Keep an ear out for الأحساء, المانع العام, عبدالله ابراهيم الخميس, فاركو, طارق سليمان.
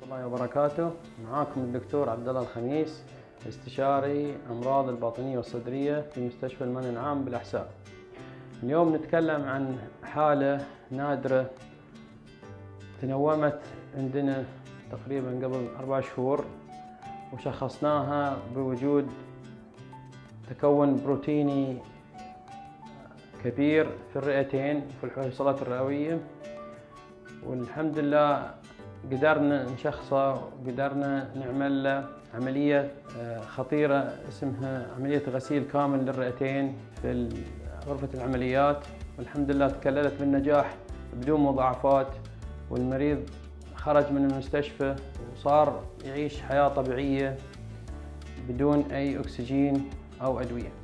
ورحمة الله وبركاته. معاكم الدكتور عبدالله الخميس، استشاري أمراض الباطنية والصدرية في مستشفى المانع العام بالأحساء. اليوم نتكلم عن حالة نادرة تنومت عندنا تقريبا قبل 4 شهور، وشخصناها بوجود تكون بروتيني كبير في الرئتين في الحويصلات الرئوية، والحمد لله قدرنا نشخصه وقدرنا نعمل له عملية خطيرة اسمها عملية غسيل كامل للرئتين في غرفة العمليات، والحمد لله تكللت بالنجاح بدون مضاعفات، والمريض خرج من المستشفى وصار يعيش حياة طبيعية بدون أي أكسجين أو أدوية.